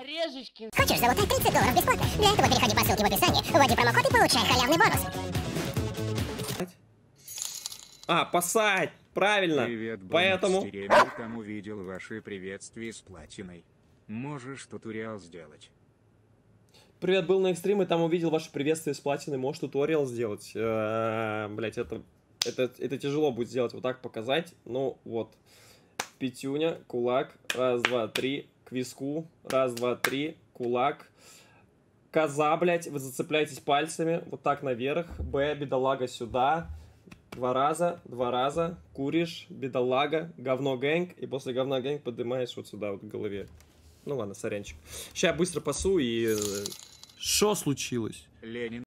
Орешечкин. Хочешь заработать $30 бесплатно? Для этого переходи по ссылке в описании, вводи промокод и получай халявный бонус. А, пасать! Правильно! Привет, поэтому... Там увидел ваши приветствия с платиной. Можешь туториал сделать. Привет, был на экстриме, там увидел ваше приветствие с платиной. Можешь туториал сделать. Блять, это тяжело будет сделать, вот так показать. Ну, вот. Пятюня, кулак, раз, два, три, к виску, раз, два, три, кулак. Коза, блять, вы зацепляетесь пальцами, вот так наверх. Б, бедолага, сюда. Два раза, куришь, бедолага, говно гэнг, и после говна гэнг поднимаешь вот сюда, вот к голове. Ну ладно, сорянчик. Сейчас быстро пасу и... Что случилось? Ленин.